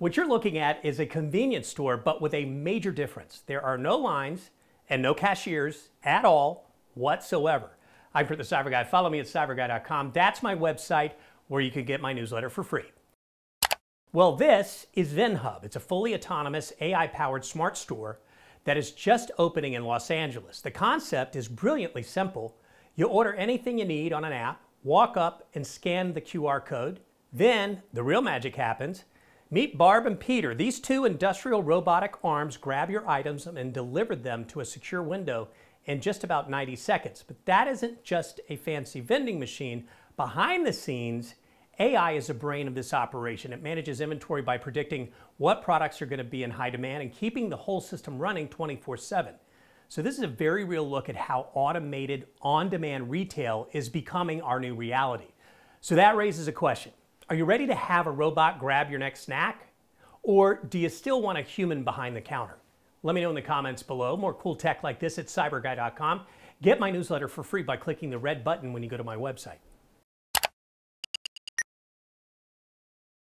What you're looking at is a convenience store, but with a major difference. There are no lines and no cashiers at all whatsoever. I'm Kurt the Cyber Guy. Follow me at CyberGuy.com. That's my website where you can get my newsletter for free. Well, this is VenHub. It's a fully autonomous AI-powered smart store that is just opening in Los Angeles. The concept is brilliantly simple. You order anything you need on an app, walk up and scan the QR code. Then the real magic happens. Meet Barb and Peter. These two industrial robotic arms grab your items and deliver them to a secure window in just about 90 seconds. But that isn't just a fancy vending machine. Behind the scenes, AI is the brain of this operation. It manages inventory by predicting what products are going to be in high demand and keeping the whole system running 24/7. So this is a very real look at how automated on-demand retail is becoming our new reality. So that raises a question. Are you ready to have a robot grab your next snack? Or do you still want a human behind the counter? Let me know in the comments below. More cool tech like this at CyberGuy.com. Get my newsletter for free by clicking the red button when you go to my website.